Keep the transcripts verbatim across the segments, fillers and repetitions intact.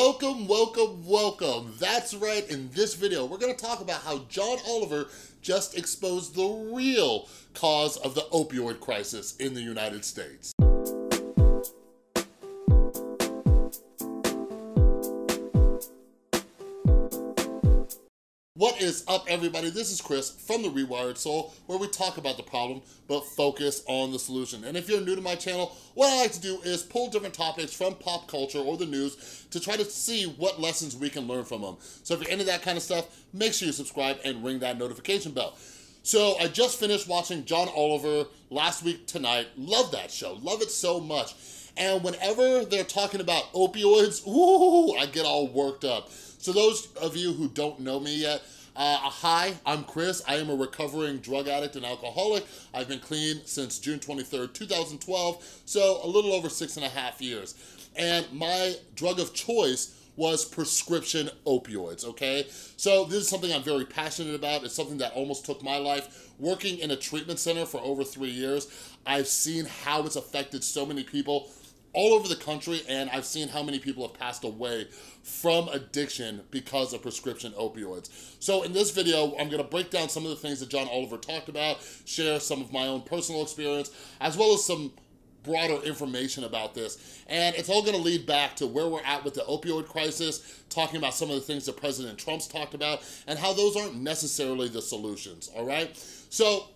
Welcome, welcome, welcome. That's right, in this video, we're gonna talk about how John Oliver just exposed the real cause of the opioid crisis in the United States. What is up, everybody? This is Chris from The Rewired Soul, where we talk about the problem, but focus on the solution. And if you're new to my channel, what I like to do is pull different topics from pop culture or the news to try to see what lessons we can learn from them. So if you're into that kind of stuff, make sure you subscribe and ring that notification bell. So I just finished watching John Oliver, Last Week Tonight. Love that show. Love it so much. And whenever they're talking about opioids, ooh, I get all worked up. So those of you who don't know me yet, uh, hi, I'm Chris. I am a recovering drug addict and alcoholic. I've been clean since June twenty-third, two thousand twelve, so a little over six and a half years. And my drug of choice was prescription opioids, okay? So this is something I'm very passionate about. It's something that almost took my life. Working in a treatment center for over three years, I've seen how it's affected so many people all over the country, and I've seen how many people have passed away from addiction because of prescription opioids. So in this video, I'm gonna break down some of the things that John Oliver talked about, share some of my own personal experience, as well as some broader information about this. And it's all gonna lead back to where we're at with the opioid crisis, talking about some of the things that President Trump's talked about, and how those aren't necessarily the solutions, all right? So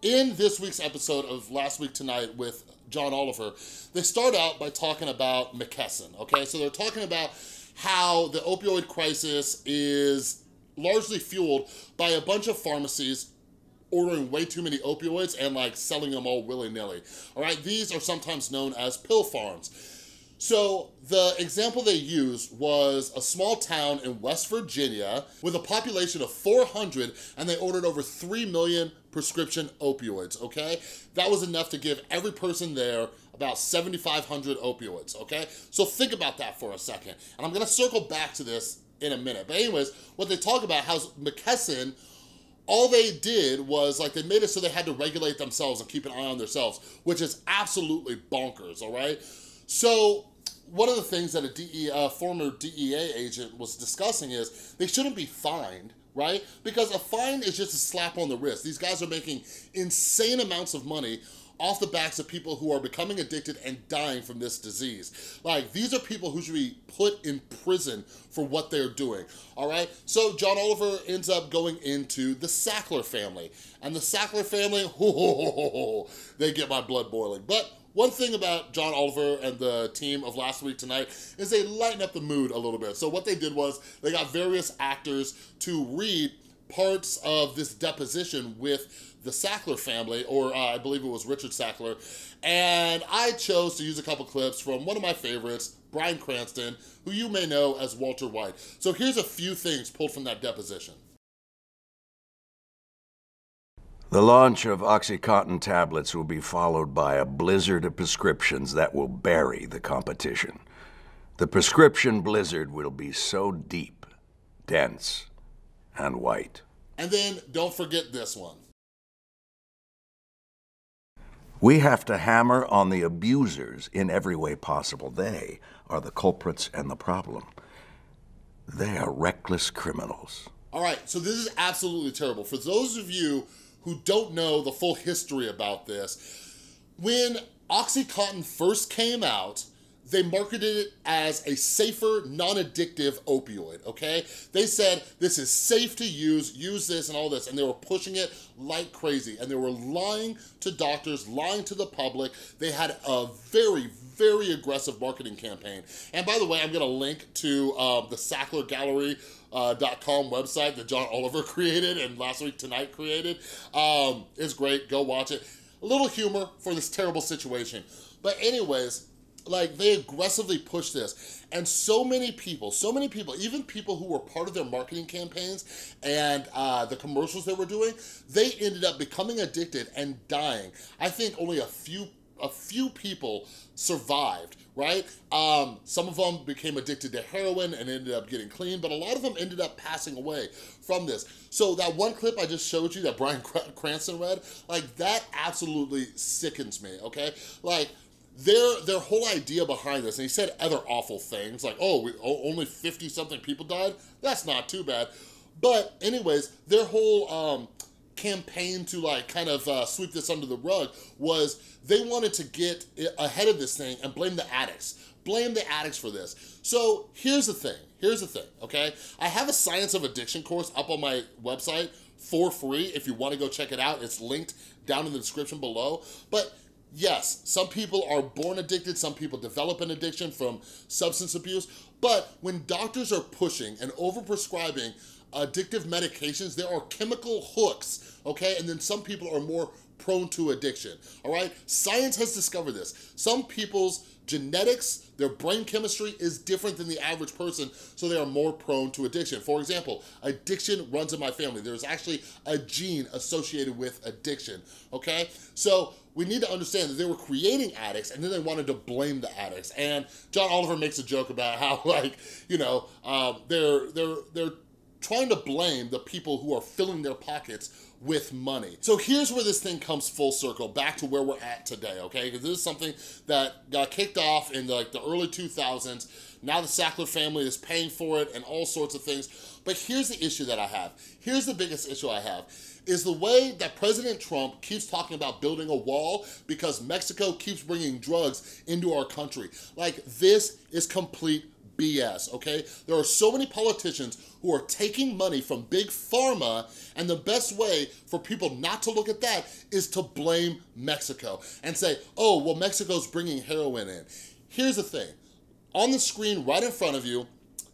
in this week's episode of Last Week Tonight with John Oliver, they start out by talking about McKesson, okay? So they're talking about how the opioid crisis is largely fueled by a bunch of pharmacies ordering way too many opioids and like selling them all willy-nilly, all right? These are sometimes known as pill farms. So the example they used was a small town in West Virginia with a population of four hundred, and they ordered over three million prescription opioids, okay? That was enough to give every person there about seventy-five hundred opioids, okay? So think about that for a second. And I'm gonna circle back to this in a minute. But anyways, what they talk about, how McKesson, all they did was, like, they made it so they had to regulate themselves and keep an eye on themselves, which is absolutely bonkers, all right? So one of the things that a D E A, uh, former D E A agent was discussing is they shouldn't be fined, right? Because a fine is just a slap on the wrist. These guys are making insane amounts of money off the backs of people who are becoming addicted and dying from this disease. Like, these are people who should be put in prison for what they're doing, all right? So John Oliver ends up going into the Sackler family. And the Sackler family, oh, they get my blood boiling. But one thing about John Oliver and the team of Last Week Tonight is they lighten up the mood a little bit. So what they did was they got various actors to read parts of this deposition with the Sackler family, or uh, I believe it was Richard Sackler, and I chose to use a couple clips from one of my favorites, Bryan Cranston, who you may know as Walter White. So here's a few things pulled from that deposition. The launch of OxyContin tablets will be followed by a blizzard of prescriptions that will bury the competition. The prescription blizzard will be so deep, dense, and white. And then don't forget this one. We have to hammer on the abusers in every way possible. They are the culprits and the problem. They are reckless criminals. All right, so this is absolutely terrible. For those of you who don't know the full history about this, when OxyContin first came out, they marketed it as a safer, non-addictive opioid, okay? They said, this is safe to use, use this and all this, and they were pushing it like crazy, and they were lying to doctors, lying to the public. They had a very, very aggressive marketing campaign. And by the way, I'm gonna link to uh, the Sackler Gallery Uh, .com website that John Oliver created and Last Week Tonight created. Um, it's great, go watch it. A little humor for this terrible situation. But anyways, like, they aggressively pushed this. And so many people, so many people, even people who were part of their marketing campaigns and uh, the commercials they were doing, they ended up becoming addicted and dying. I think only a few A few people survived, right? Um, some of them became addicted to heroin and ended up getting clean, but a lot of them ended up passing away from this. So that one clip I just showed you that Bryan Cranston read, like, that absolutely sickens me, okay? Like, Their, their whole idea behind this, and he said other awful things, like, oh, we, oh only fifty-something people died? That's not too bad. But anyways, their whole um, campaign to, like, kind of uh, sweep this under the rug was they wanted to get ahead of this thing and blame the addicts. Blame the addicts for this. So here's the thing. Here's the thing, okay? I have a Science of Addiction course up on my website for free if you want to go check it out. It's linked down in the description below. But yes, some people are born addicted, some people develop an addiction from substance abuse, but when doctors are pushing and overprescribing addictive medications, there are chemical hooks, okay? And then some people are more prone to addiction, all right? Science has discovered this. Some people's genetics, their brain chemistry is different than the average person, so they are more prone to addiction. For example, addiction runs in my family. There's actually a gene associated with addiction, okay? So we need to understand that they were creating addicts and then they wanted to blame the addicts. And John Oliver makes a joke about how, like, you know, um, they're, they're, they're trying to blame the people who are filling their pockets with money. So here's where this thing comes full circle, back to where we're at today, okay? Because this is something that got kicked off in the, like the early two thousands. Now the Sackler family is paying for it and all sorts of things. But here's the issue that I have. Here's the biggest issue I have, is the way that President Trump keeps talking about building a wall because Mexico keeps bringing drugs into our country. Like, this is complete B S, okay? There are so many politicians who are taking money from big pharma, and the best way for people not to look at that is to blame Mexico and say, oh, well, Mexico's bringing heroin in. Here's the thing. On the screen right in front of you,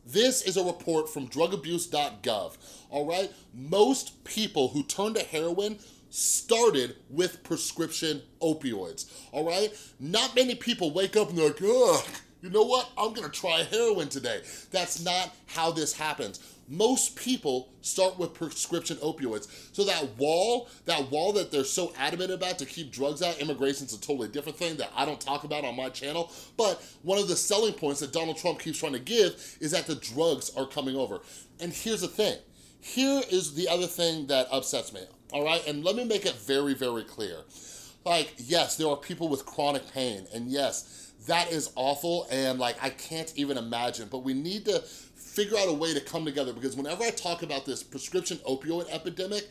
this is a report from drug abuse dot gov, all right? Most people who turn to heroin started with prescription opioids, all right? Not many people wake up and they're like, ugh, you know what? I'm gonna try heroin today. That's not how this happens. Most people start with prescription opioids. So that wall, that wall that they're so adamant about to keep drugs out, immigration's a totally different thing that I don't talk about on my channel, but one of the selling points that Donald Trump keeps trying to give is that the drugs are coming over. And here's the thing. Here is the other thing that upsets me, all right? And let me make it very, very clear. Like, yes, there are people with chronic pain, and yes, that is awful, and like, I can't even imagine, but we need to figure out a way to come together, because whenever I talk about this prescription opioid epidemic,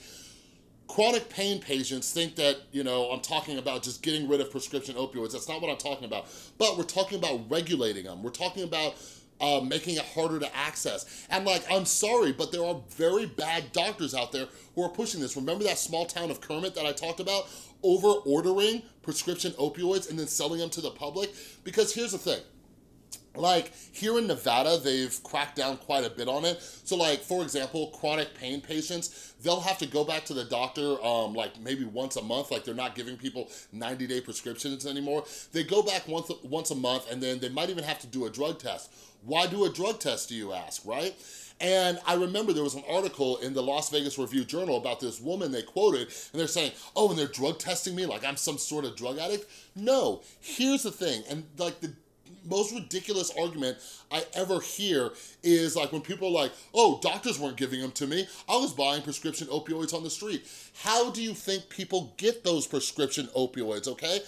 chronic pain patients think that, you know, I'm talking about just getting rid of prescription opioids. That's not what I'm talking about, but we're talking about regulating them. We're talking about uh, making it harder to access. And like, I'm sorry, but there are very bad doctors out there who are pushing this. Remember that small town of Kermit that I talked about? Over-ordering prescription opioids and then selling them to the public? Because here's the thing, like, here in Nevada, they've cracked down quite a bit on it. So like, for example, chronic pain patients, they'll have to go back to the doctor um, like maybe once a month. Like, they're not giving people ninety day prescriptions anymore. They go back once, once a month, and then they might even have to do a drug test. Why do a drug test, do you ask, right? And I remember there was an article in the Las Vegas Review Journal about this woman they quoted, and they're saying, oh, and they're drug testing me like I'm some sort of drug addict? No, here's the thing, and like the most ridiculous argument I ever hear is like when people are like, oh, doctors weren't giving them to me. I was buying prescription opioids on the street. How do you think people get those prescription opioids, okay?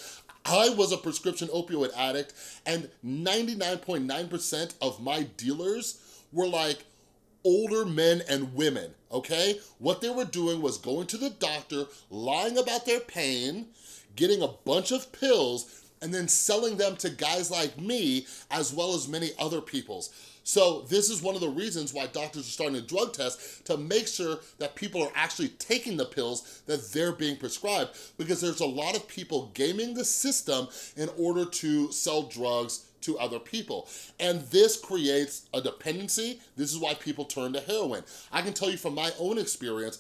I was a prescription opioid addict, and ninety-nine point nine percent of my dealers were like older men and women, okay? What they were doing was going to the doctor, lying about their pain, getting a bunch of pills, and then selling them to guys like me, as well as many other people's. So this is one of the reasons why doctors are starting to drug test, to make sure that people are actually taking the pills that they're being prescribed, because there's a lot of people gaming the system in order to sell drugs to other people. And this creates a dependency. This is why people turn to heroin. I can tell you from my own experience,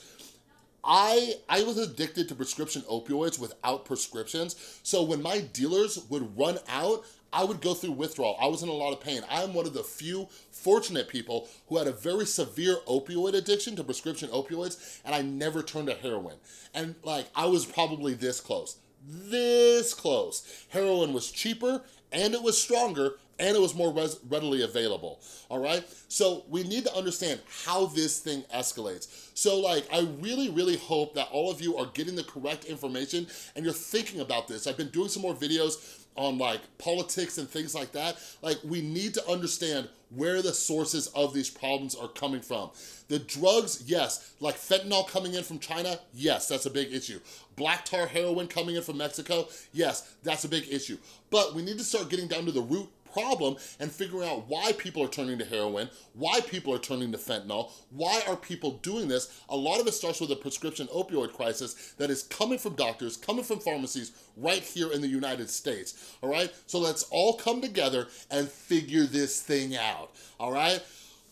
I, I was addicted to prescription opioids without prescriptions. So when my dealers would run out, I would go through withdrawal. I was in a lot of pain. I'm one of the few fortunate people who had a very severe opioid addiction to prescription opioids, and I never turned to heroin. And like, I was probably this close, this close. Heroin was cheaper, and it was stronger, and it was more res readily available, all right? So we need to understand how this thing escalates. So like, I really, really hope that all of you are getting the correct information and you're thinking about this. I've been doing some more videos on like politics and things like that. Like, we need to understand where the sources of these problems are coming from. The drugs, yes. Like fentanyl coming in from China, yes, that's a big issue. Black tar heroin coming in from Mexico, yes, that's a big issue. But we need to start getting down to the root problem and figuring out why people are turning to heroin, why people are turning to fentanyl, why are people doing this? A lot of it starts with a prescription opioid crisis that is coming from doctors, coming from pharmacies right here in the United States, all right? So let's all come together and figure this thing out, all right?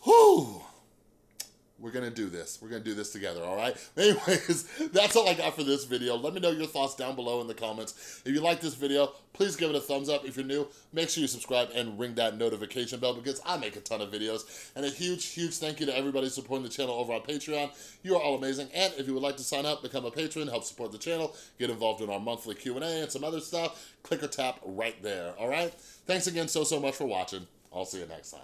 Whew. We're gonna do this. We're gonna do this together, all right? Anyways, that's all I got for this video. Let me know your thoughts down below in the comments. If you like this video, please give it a thumbs up. If you're new, make sure you subscribe and ring that notification bell because I make a ton of videos. And a huge, huge thank you to everybody supporting the channel over on Patreon. You are all amazing. And if you would like to sign up, become a patron, help support the channel, get involved in our monthly Q and A and some other stuff, click or tap right there, all right? Thanks again so, so much for watching. I'll see you next time.